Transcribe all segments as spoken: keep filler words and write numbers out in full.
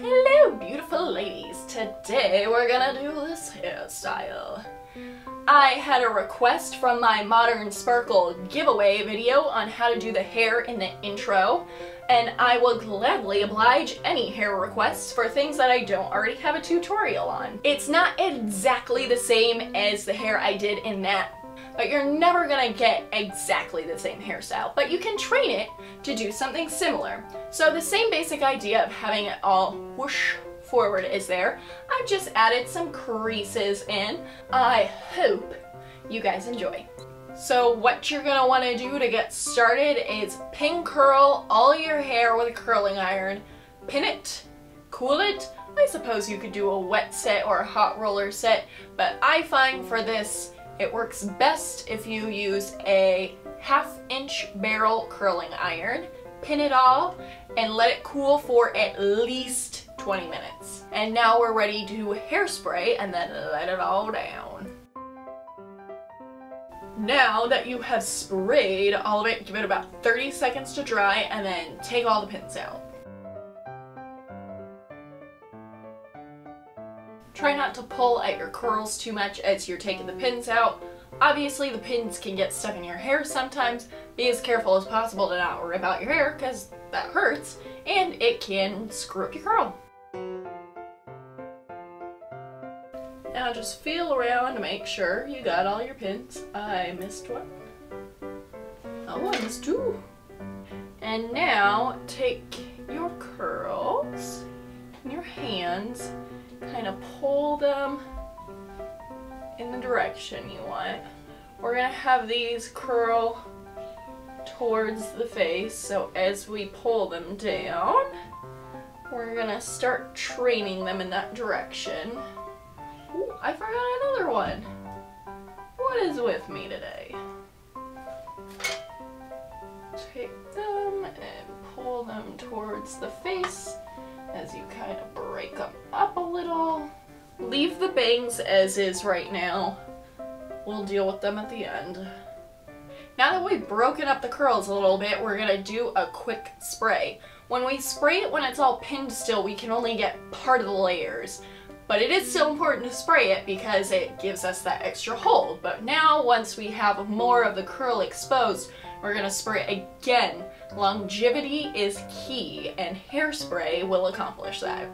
Hello beautiful ladies, today we're gonna do this hairstyle. I had a request from my Modern Sparkle giveaway video on how to do the hair in the intro, and I will gladly oblige any hair requests for things that I don't already have a tutorial on. It's not exactly the same as the hair I did in that, but you're never gonna get exactly the same hairstyle, but you can train it to do something similar. So the same basic idea of having it all whoosh forward is there. I've just added some creases in. I hope you guys enjoy. So what you're gonna wanna do to get started is pin curl all your hair with a curling iron, pin it, cool it. I suppose you could do a wet set or a hot roller set, but I find for this it works best if you use a half inch barrel curling iron, pin it all, and let it cool for at least twenty minutes. And now we're ready to hairspray and then let it all down. Now that you have sprayed all of it, give it about thirty seconds to dry and then take all the pins out. Try not to pull at your curls too much as you're taking the pins out. Obviously the pins can get stuck in your hair sometimes. Be as careful as possible to not rip out your hair because that hurts and it can screw up your curl. Now just feel around to make sure you got all your pins. I missed one. Oh, I missed two. And now take your curls in your hands, kind of pull them in the direction you want. We're gonna have these curl towards the face, so as we pull them down, we're gonna start training them in that direction. Ooh, I forgot another one. What is with me today? Take them and pull them towards the face as you kind of break them up a little. Leave the bangs as is right now. We'll deal with them at the end. Now that we've broken up the curls a little bit, we're gonna do a quick spray. When we spray it when it's all pinned still, we can only get part of the layers. But it is still important to spray it because it gives us that extra hold. But now, once we have more of the curl exposed, we're gonna spray it again. Longevity is key, and hairspray will accomplish that.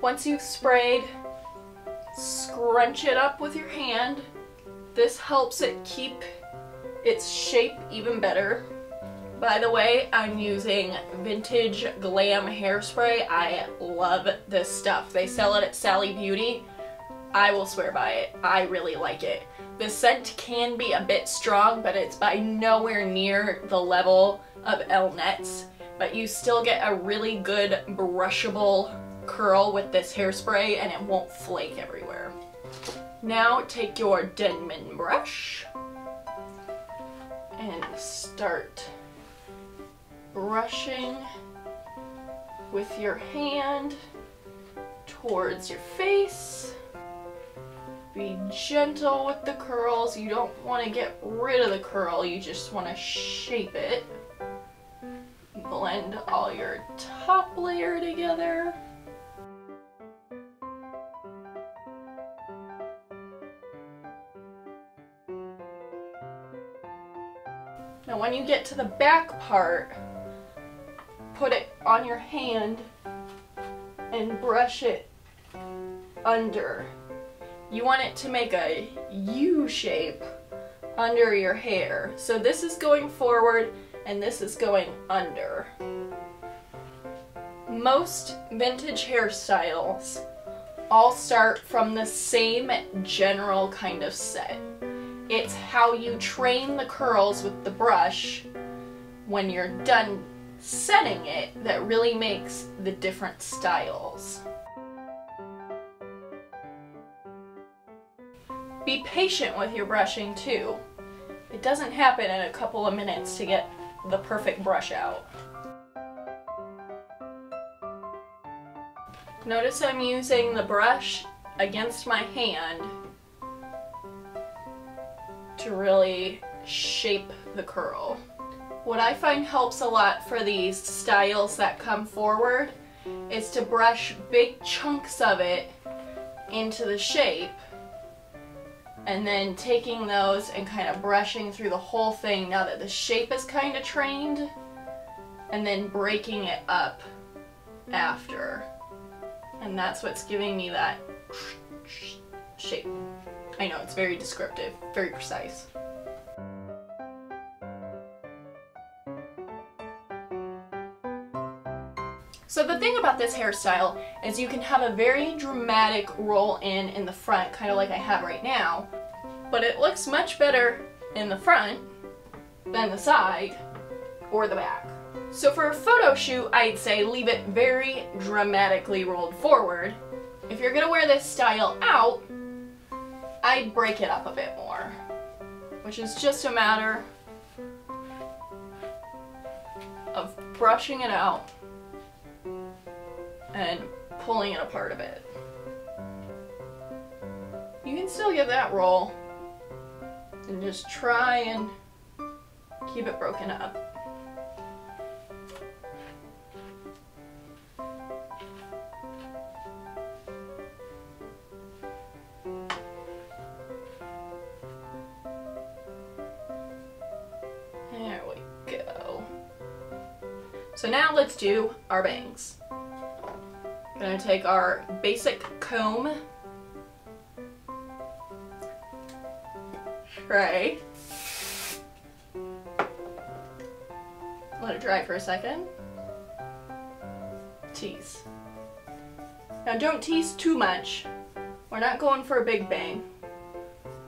Once you've sprayed, scrunch it up with your hand. This helps it keep its shape even better. By the way, I'm using Vintage Glam hairspray. I love this stuff. They sell it at Sally Beauty. I will swear by it. I really like it. The scent can be a bit strong, but it's by nowhere near the level of Elnett's, but you still get a really good brushable curl with this hairspray and it won't flake everywhere. Now take your Denman brush and start brushing with your hand towards your face. Be gentle with the curls. You don't want to get rid of the curl, you just want to shape it. Blend all your top layer together. Now when you get to the back part, put it on your hand and brush it under. You want it to make a U shape under your hair. So this is going forward and this is going under. Most vintage hairstyles all start from the same general kind of set. It's how you train the curls with the brush when you're done setting it that really makes the different styles. Be patient with your brushing too. It doesn't happen in a couple of minutes to get the perfect brush out. Notice I'm using the brush against my hand to really shape the curl. What I find helps a lot for these styles that come forward is to brush big chunks of it into the shape and then taking those and kind of brushing through the whole thing now that the shape is kind of trained, and then breaking it up after. And that's what's giving me that shape. I know, it's very descriptive, very precise. So the thing about this hairstyle is you can have a very dramatic roll in in the front, kind of like I have right now, but it looks much better in the front than the side or the back. So for a photo shoot, I'd say leave it very dramatically rolled forward. If you're gonna wear this style out, I'd break it up a bit more, which is just a matter of brushing it out and pulling it apart a bit. You can still get that roll and just try and keep it broken up. There we go. So now let's do our bangs. We're going to take our basic comb, spray, let it dry for a second, tease. Now don't tease too much. We're not going for a big bang.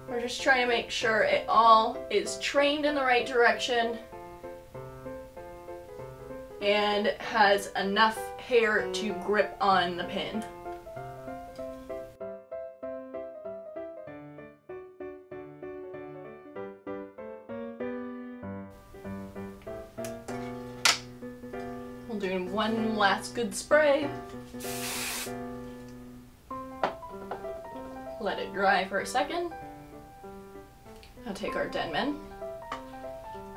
We're just trying to make sure it all is trained in the right direction and has enough hair to grip on the pin. We'll do one last good spray. Let it dry for a second. I'll take our Denman.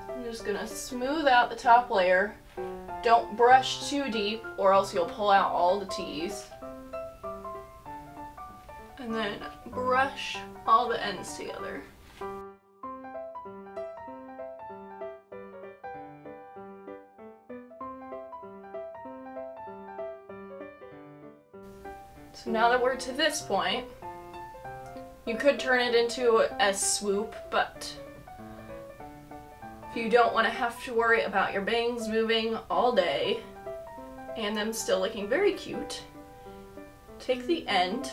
I'm just gonna smooth out the top layer. Don't brush too deep or else you'll pull out all the teas. And then brush all the ends together. So now that we're to this point, you could turn it into a swoop, but if you don't want to have to worry about your bangs moving all day and them still looking very cute, take the end,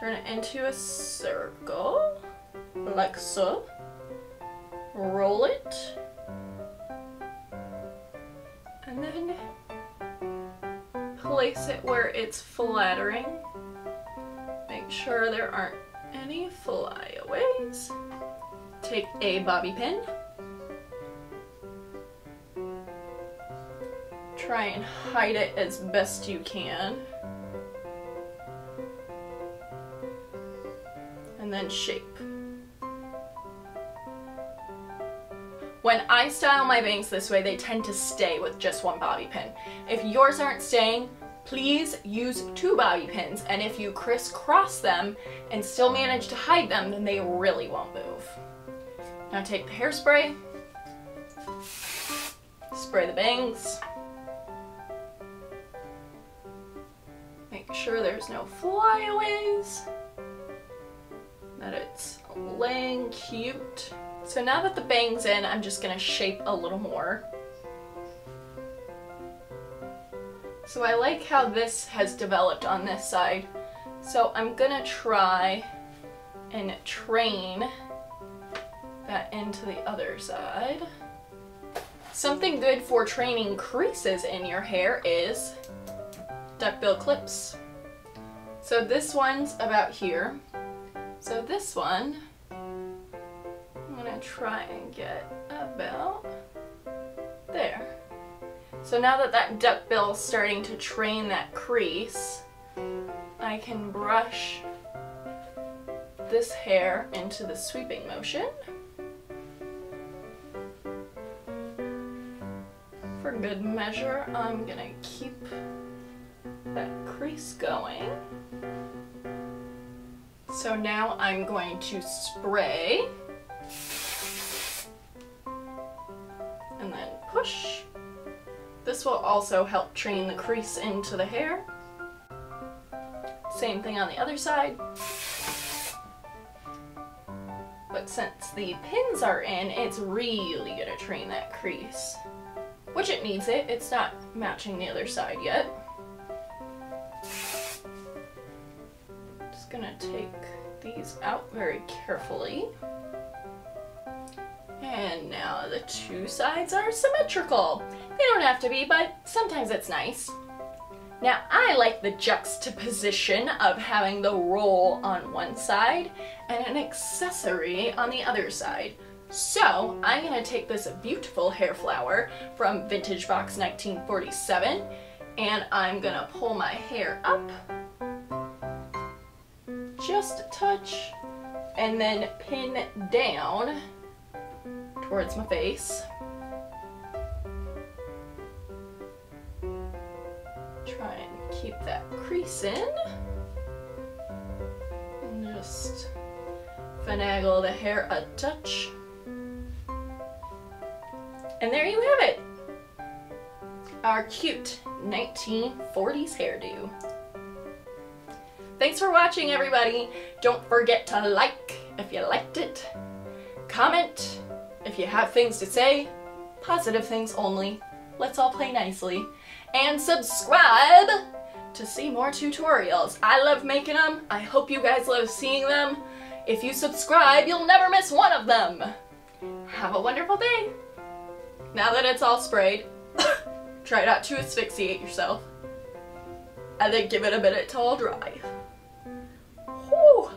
turn it into a circle, like so, roll it, and then place it where it's flattering. Make sure there aren't any flyaways. Take a bobby pin. Try and hide it as best you can. And then shape. When I style my bangs this way, they tend to stay with just one bobby pin. If yours aren't staying, please use two bobby pins, and if you crisscross them and still manage to hide them, then they really won't move. Now take the hairspray, spray the bangs. Make sure there's no flyaways, that it's laying cute. So now that the bang's in, I'm just gonna shape a little more. So I like how this has developed on this side. So I'm gonna try and train that into the other side. Something good for training creases in your hair is duckbill clips. So this one's about here. So this one, I'm gonna try and get about there. So now that that duckbill is starting to train that crease, I can brush this hair into the sweeping motion. for good measure, I'm gonna keep that crease going. So now I'm going to spray and then push. This will also help train the crease into the hair. Same thing on the other side. But since the pins are in, it's really gonna train that crease. Which it needs it, it's not matching the other side yet. Just gonna take these out very carefully. And now the two sides are symmetrical. They don't have to be, but sometimes it's nice. Now I like the juxtaposition of having the roll on one side and an accessory on the other side. So I'm gonna take this beautiful hair flower from Vintage Box nineteen forty-seven and I'm gonna pull my hair up just a touch and then pin down towards my face. Try and keep that crease in. And just finagle the hair a touch. And there you have it! Our cute nineteen forties hairdo. Thanks for watching, everybody! Don't forget to like if you liked it. Comment if you have things to say, positive things only, let's all play nicely, and subscribe to see more tutorials. I love making them. I hope you guys love seeing them. If you subscribe, you'll never miss one of them. Have a wonderful day. Now that it's all sprayed, try not to asphyxiate yourself, and then give it a minute till all dry. Whew,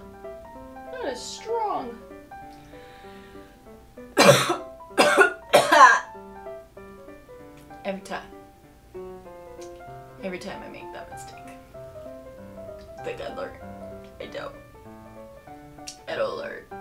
that is strong. Every time. Every time I make that mistake. I think I learn. I don't. I don't learn.